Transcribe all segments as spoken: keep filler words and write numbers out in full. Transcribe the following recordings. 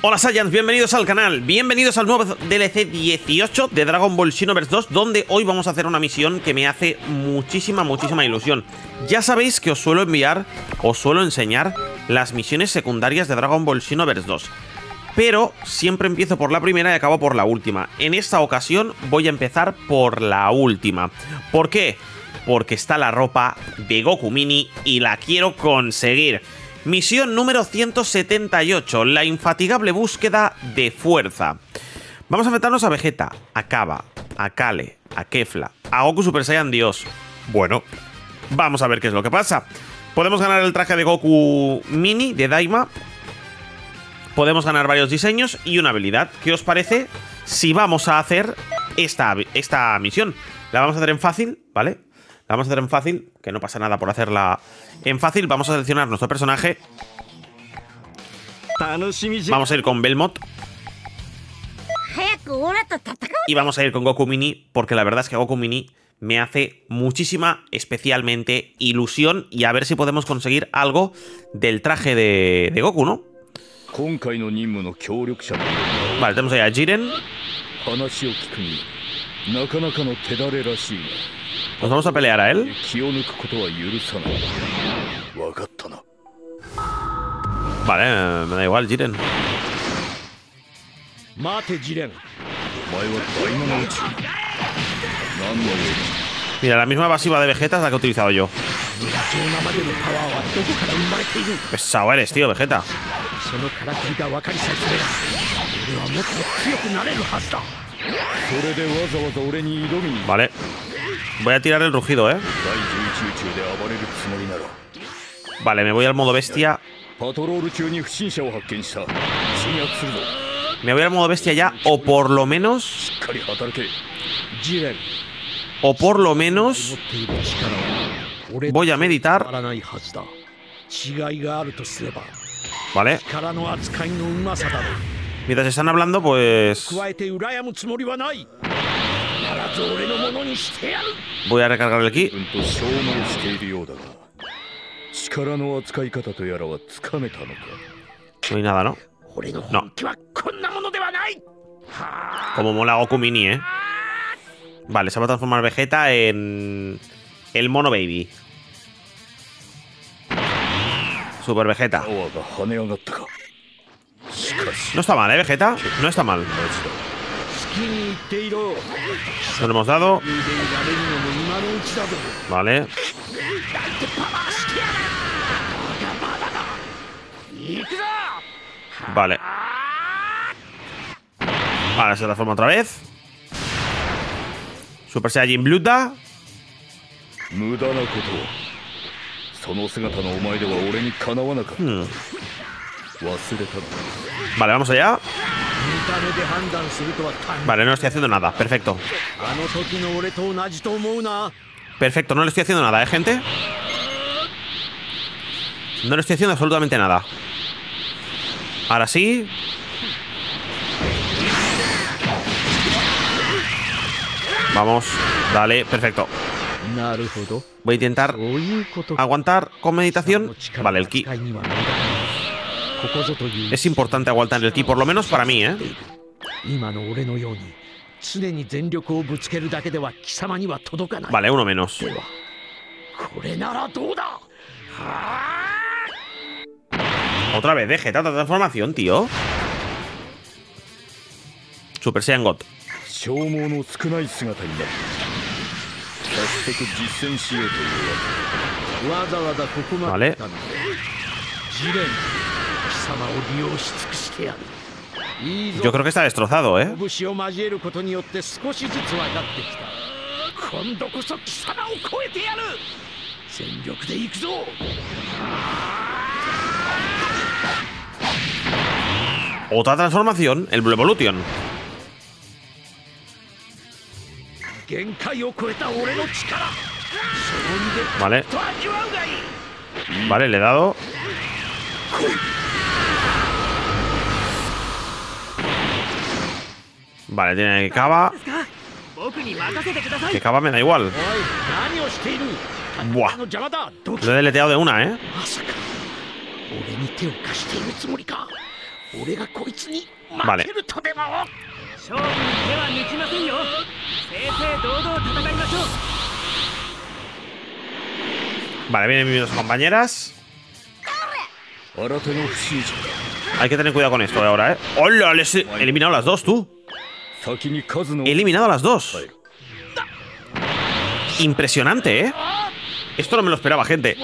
Hola Saiyans, bienvenidos al canal, bienvenidos al nuevo D L C dieciocho de Dragon Ball Xenoverse dos, donde hoy vamos a hacer una misión que me hace muchísima, muchísima ilusión. Ya sabéis que os suelo enviar, os suelo enseñar las misiones secundarias de Dragon Ball Xenoverse dos, pero siempre empiezo por la primera y acabo por la última. En esta ocasión voy a empezar por la última. ¿Por qué? Porque está la ropa de Goku Mini y la quiero conseguir. Misión número ciento setenta y ocho, la infatigable búsqueda de fuerza. Vamos a enfrentarnos a Vegeta, a Kaba, a Kale, a Kefla, a Goku Super Saiyan Dios. Bueno, vamos a ver qué es lo que pasa. Podemos ganar el traje de Goku Mini, de Daima. Podemos ganar varios diseños y una habilidad. ¿Qué os parece si vamos a hacer esta, esta misión? La vamos a hacer en fácil, ¿vale? La vamos a hacer en fácil, que no pasa nada por hacerla en fácil. Vamos a seleccionar nuestro personaje. Vamos a ir con Belmot. Y vamos a ir con Goku Mini, porque la verdad es que Goku Mini me hace muchísima, especialmente, ilusión. Y a ver si podemos conseguir algo del traje de, de Goku, ¿no? Vale, tenemos ahí a Jiren. Nos vamos a pelear a él. Vale, me da igual, Jiren. Mira, la misma evasiva de Vegeta es la que he utilizado yo. Pesado eres, tío, Vegeta. Vale. Voy a tirar el rugido, ¿eh? Vale, me voy al modo bestia. Me voy al modo bestia ya, o por lo menos... O por lo menos... Voy a meditar. Vale. Mientras están hablando, pues... Voy a recargar aquí. No hay nada, ¿no? No. Como mola Goku Mini, ¿eh? Vale, se va a transformar Vegeta en... el mono baby. Super Vegeta. No está mal, ¿eh, Vegeta? No está mal. Nos lo hemos dado. Vale. Vale. Vale, se transforma otra vez. Super Saiyan Blue. Hmm. Vale, vamos allá. Vale, no le estoy haciendo nada, perfecto. Perfecto, no le estoy haciendo nada, ¿eh, gente? No le estoy haciendo absolutamente nada. Ahora sí. Vamos, dale, perfecto. Voy a intentar aguantar con meditación. Vale, el ki. Es importante aguantar el ki, por lo menos para mí, ¿eh? Vale, uno menos. Otra vez, Vegeta, transformación, tío. Super Saiyan God. Vale. Yo creo que está destrozado, ¿eh? Otra transformación, el Blue Evolution. Vale. Vale, le he dado. Vale, tiene que Kaba. Que Kaba me da igual. Buah. Lo he deleteado de una, ¿eh? Vale. Vale, vienen mis dos compañeras. Hay que tener cuidado con esto ahora, ¿eh? ¡Hola! Les he eliminado a las dos, tú. He eliminado a las dos. Impresionante, ¿eh? Esto no me lo esperaba, gente.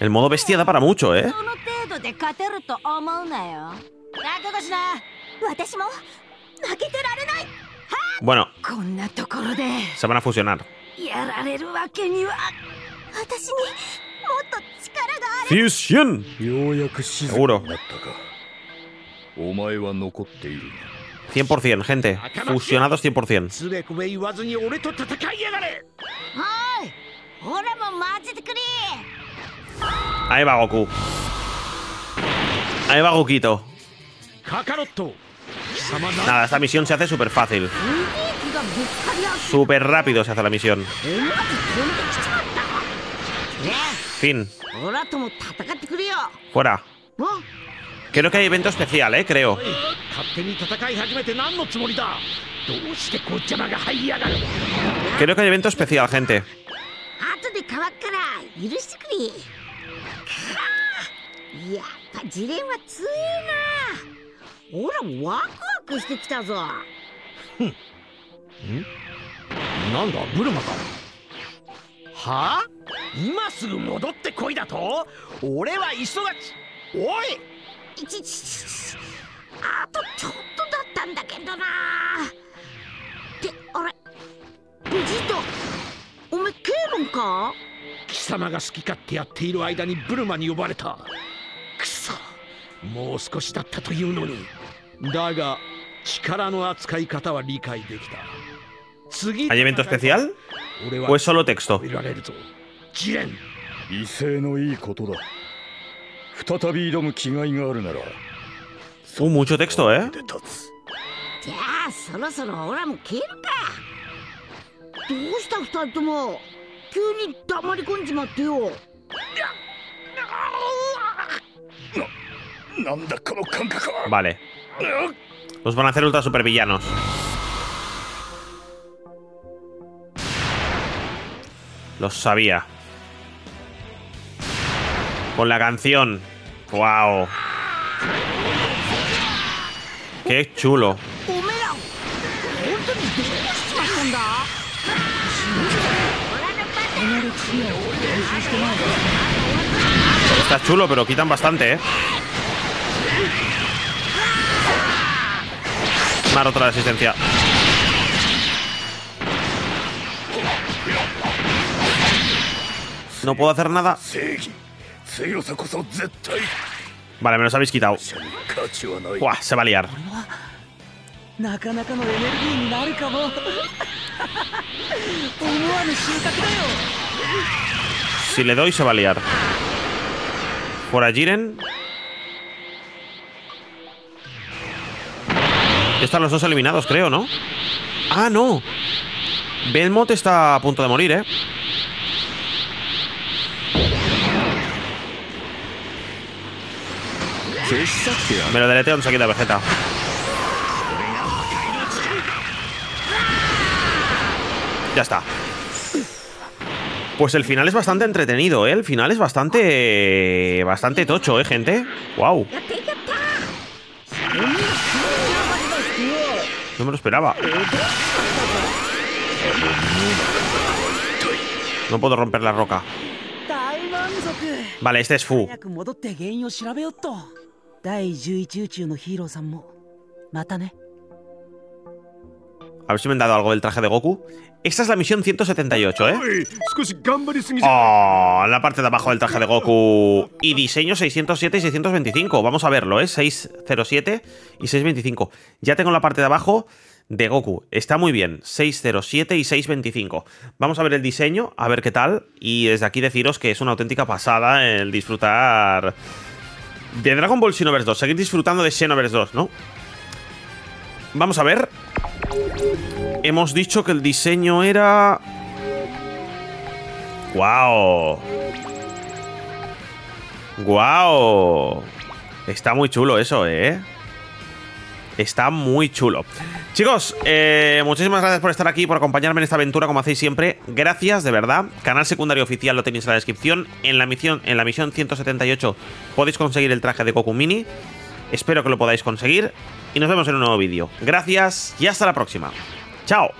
El modo bestia da para mucho, ¿eh? Bueno, se van a fusionar. ¡Fusión! Seguro. cien por cien, gente. Fusionados cien por cien. Ahí va Goku. Ahí va Gokito. Nada, esta misión se hace súper fácil. Súper rápido se hace la misión. Fin. Fuera. Creo que hay evento especial, eh, creo. Creo que hay evento especial, gente. ¿Hay evento especial? ¿O es solo texto? Uh, mucho texto, ¿eh? Vale. Los van a hacer ultra supervillanos. Los sabía. Con la canción. ¡Wow! ¡Qué chulo! Está chulo, pero quitan bastante, ¿eh? Me ha roto la resistencia. No puedo hacer nada. Vale, me los habéis quitado. Buah, se va a liar. Si le doy, se va a liar. Por a Jiren. Están los dos eliminados, creo, ¿no? Ah, no. Belmot está a punto de morir, ¿eh? Me lo deleteo enseguida, Vegeta. Ya está. Pues el final es bastante entretenido, ¿eh? El final es bastante... Bastante tocho, ¿eh, gente? ¡Wow! No me lo esperaba. No puedo romper la roca. Vale, este es Fu. A ver si me han dado algo del traje de Goku. Esta es la misión ciento setenta y ocho, ¿eh? Oh, la parte de abajo del traje de Goku. Y diseño seiscientos siete y seiscientos veinticinco. Vamos a verlo, ¿eh? seiscientos siete y seiscientos veinticinco. Ya tengo la parte de abajo de Goku. Está muy bien. seiscientos siete y seiscientos veinticinco. Vamos a ver el diseño, a ver qué tal. Y desde aquí deciros que es una auténtica pasada el disfrutar de Dragon Ball Xenoverse dos. Seguir disfrutando de Xenoverse dos, ¿no? Vamos a ver. Hemos dicho que el diseño era... ¡Guau! ¡Guau! Está muy chulo eso, ¿eh? Está muy chulo. Chicos, eh, muchísimas gracias por estar aquí, por acompañarme en esta aventura, como hacéis siempre. Gracias, de verdad. Canal secundario oficial lo tenéis en la descripción. En la misión, en la misión ciento setenta y ocho podéis conseguir el traje de Goku Mini. Espero que lo podáis conseguir. Y nos vemos en un nuevo vídeo. Gracias y hasta la próxima. ¡Chao!